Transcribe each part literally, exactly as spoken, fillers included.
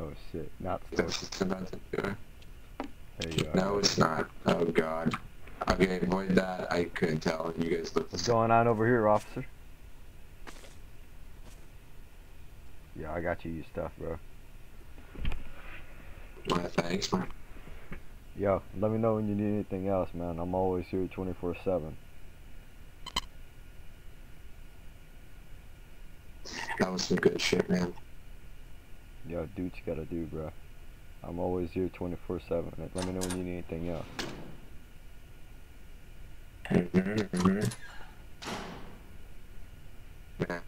Oh shit, not that's about to do it. There you are. No, it's not. Oh god. Okay, avoid that. I couldn't tell. You guys look. What's going on over here, officer? Yeah, I got you your stuff, bro. Well, thanks, man. Yo, let me know when you need anything else, man. I'm always here twenty-four seven. That was some good shit, man. Yo, dude, you gotta do, bro. I'm always here twenty-four seven. Let me know when you need anything else. Mm-hmm.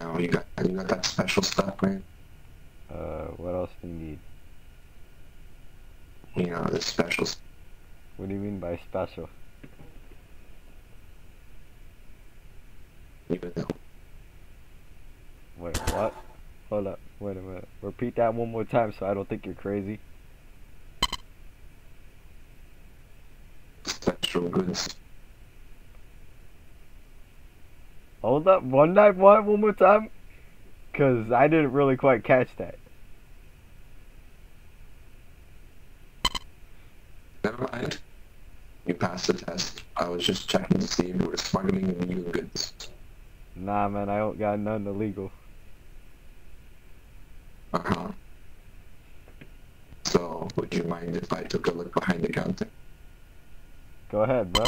Now you got you got that special stuff, man. Uh, what else do you need? You know, the specials. What do you mean by special? You know. Wait, what? Hold up, wait a minute. Repeat that one more time so I don't think you're crazy. Special goods. Hold up, one night one, one more time? Cause I didn't really quite catch that. Never mind. You passed the test. I was just checking to see if you were smuggling illegal goods. Nah, man, I don't got nothing illegal. Uh-huh. So, would you mind if I took a look behind the counter? Go ahead, bro.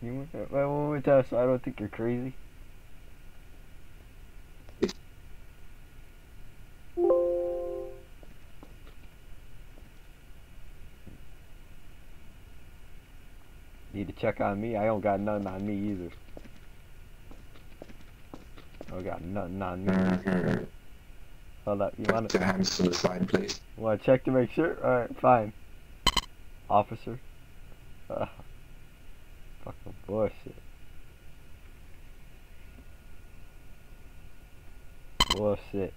You want that one more time so I don't think you're crazy? Need to check on me. I don't got nothing on me either. I don't got nothing on me. Mm-hmm. Hold up. You want to hands to the side, please? Want to check to make sure? All right, fine. Officer. Uh, fucking bullshit. Bullshit.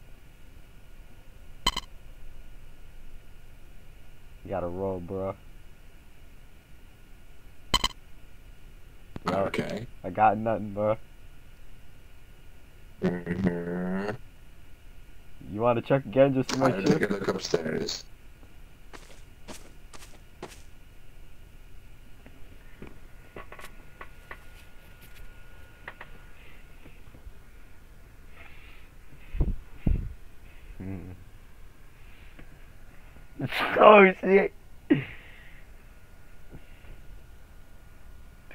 You gotta roll, bro. Okay. I got nothing, bro. Mm-hmm. You want to check again just to make sure? I take a look upstairs. Hmm. Oh shit.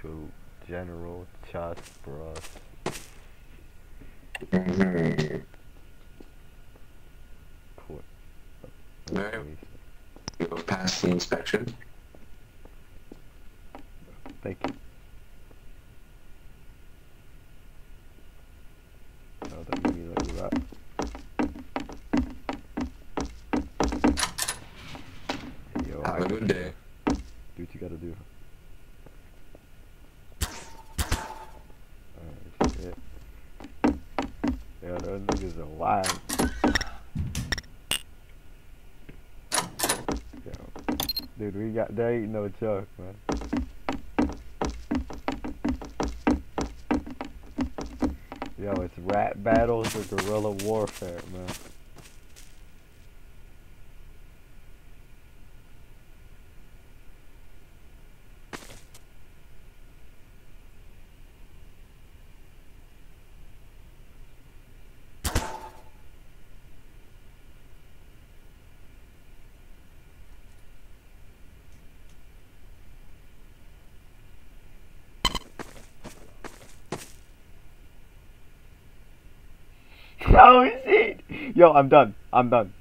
To General Chasbros. Mm-hmm. Cool. Very well. You will pass the inspection. Thank you. Oh, that means that you're up. Hey, yo, have a good day. Do what you gotta do. Yo, those niggas are wild. Yo. Dude, we got, there ain't no joke, man. Yo, it's rat battles or guerrilla warfare, man. Oh shit! Yo, I'm done. I'm done.